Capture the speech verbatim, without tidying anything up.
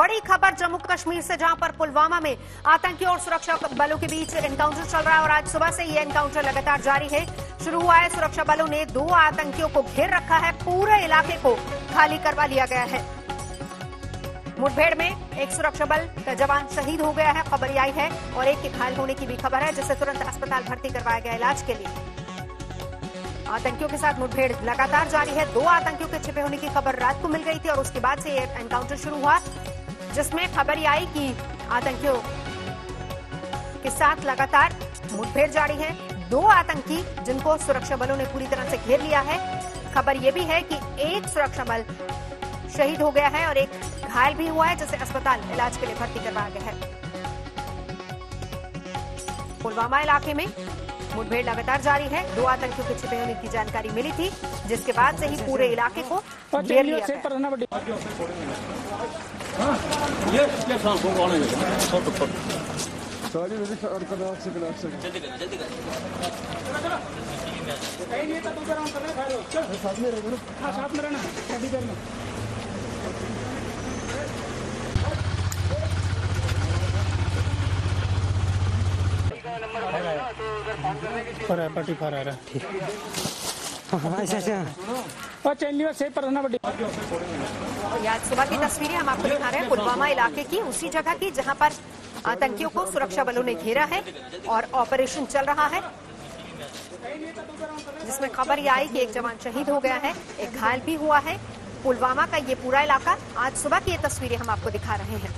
बड़ी खबर जम्मू कश्मीर से, जहां पर पुलवामा में आतंकियों और सुरक्षा बलों के बीच एनकाउंटर चल रहा है और आज सुबह से यह एनकाउंटर लगातार जारी है। शुरू हुआ है, सुरक्षा बलों ने दो आतंकियों को घेर रखा है, पूरे इलाके को खाली करवा लिया गया है। मुठभेड़ में एक सुरक्षा बल का जवान शहीद हो गया है, खबर आई है, और एक के घायल होने की भी खबर है, जिसे तुरंत अस्पताल भर्ती करवाया गया इलाज के लिए। आतंकियों के साथ मुठभेड़ लगातार जारी है। दो आतंकियों के छिपे होने की खबर रात को मिल गई थी और उसके बाद से यह एनकाउंटर शुरू हुआ, जिसमें खबर आई कि आतंकियों के साथ लगातार मुठभेड़ जारी है। दो आतंकी जिनको सुरक्षा बलों ने पूरी तरह से घेर लिया है। खबर यह भी है कि एक सुरक्षा बल शहीद हो गया है और एक घायल भी हुआ है, जिसे अस्पताल इलाज के लिए भर्ती करवाया गया है। पुलवामा इलाके में मुठभेड़ लगातार जारी है। दो आतंकियों के छिपे होने की जानकारी मिली थी, जिसके बाद से ही पूरे इलाके को घेर लिया है। पर पट्टी फर आ रहा ठीक अच्छा अच्छा चलिए से पर ना बड़ी आज सुबह की तस्वीरें हम आपको दिखा रहे हैं पुलवामा इलाके की, उसी जगह की जहां पर आतंकियों को सुरक्षा बलों ने घेरा है और ऑपरेशन चल रहा है, जिसमें खबर यह आई कि एक जवान शहीद हो गया है, एक घायल भी हुआ है। पुलवामा का ये पूरा इलाका, आज सुबह की ये तस्वीरें हम आपको दिखा रहे हैं।